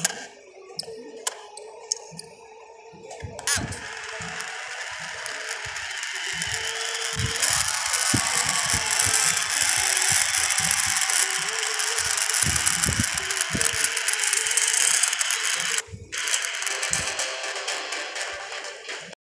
Please.